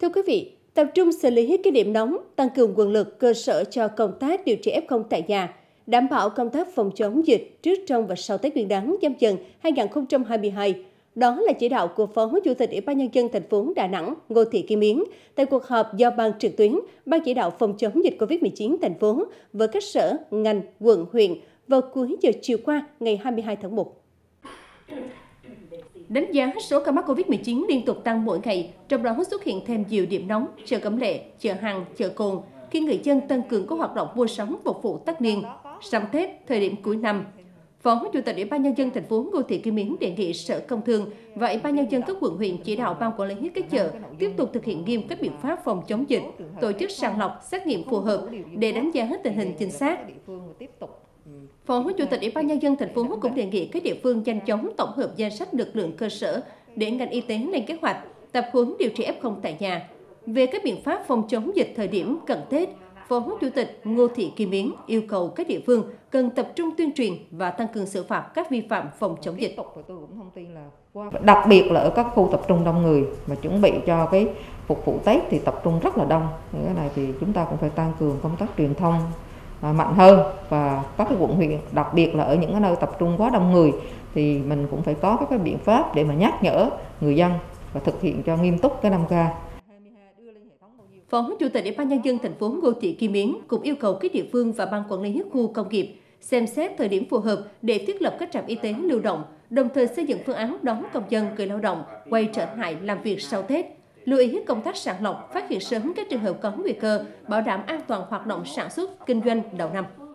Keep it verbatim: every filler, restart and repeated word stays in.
Thưa quý vị, tập trung xử lý hết các điểm nóng, tăng cường nguồn lực cơ sở cho công tác điều trị ép không tại nhà, đảm bảo công tác phòng chống dịch trước, trong và sau Tết Nguyên Đán Nhâm Dần hai nghìn không trăm hai mươi hai. Đó là chỉ đạo của Phó Chủ tịch Ủy ban Nhân dân thành phố Đà Nẵng Ngô Thị Kim Yến tại cuộc họp do Ban trực tuyến, Ban chỉ đạo phòng chống dịch Covid mười chín thành phố với các sở, ngành, quận, huyện vào cuối giờ chiều qua ngày hai mươi hai tháng một. Đánh giá số ca mắc Covid mười chín liên tục tăng mỗi ngày, trong đó xuất hiện thêm nhiều điểm nóng, chợ Cẩm Lệ, chợ Hàng, chợ Cồn, khi người dân tăng cường các hoạt động mua sắm phục vụ Tết Niên, sắm Tết, thời điểm cuối năm. Phó Chủ tịch Ủy ban Nhân dân thành phố Ngô Thị Kim Yến đề nghị Sở Công Thương và Ủy ban Nhân dân các quận huyện chỉ đạo Ban quản lý các chợ tiếp tục thực hiện nghiêm các biện pháp phòng chống dịch, tổ chức sàng lọc, xét nghiệm phù hợp để đánh giá hết tình hình chính xác. Phó Chủ tịch Ủy ban Nhân dân thành phố cũng đề nghị các địa phương nhanh chóng tổng hợp danh sách lực lượng cơ sở để ngành y tế lên kế hoạch tập huấn điều trị ép không tại nhà. Về các biện pháp phòng chống dịch thời điểm cận Tết, Phó Chủ tịch Ngô Thị Kim Yến yêu cầu các địa phương cần tập trung tuyên truyền và tăng cường xử phạt các vi phạm phòng chống dịch. Đặc biệt là ở các khu tập trung đông người mà chuẩn bị cho cái phục vụ Tết thì tập trung rất là đông. Thì cái này thì chúng ta cũng phải tăng cường công tác truyền thông mạnh hơn, và các cái quận huyện, đặc biệt là ở những cái nơi tập trung quá đông người thì mình cũng phải có các cái biện pháp để mà nhắc nhở người dân và thực hiện cho nghiêm túc cái năm K. Phó Chủ tịch Ủy ban Nhân dân thành phố Ngô Thị Kim Yến cũng yêu cầu các địa phương và Ban quản lý khu công nghiệp xem xét thời điểm phù hợp để thiết lập các trạm y tế lưu động, đồng thời xây dựng phương án đón công dân, người lao động quay trở lại làm việc sau Tết. Lưu ý công tác sàng lọc, phát hiện sớm các trường hợp có nguy cơ, bảo đảm an toàn hoạt động sản xuất, kinh doanh đầu năm.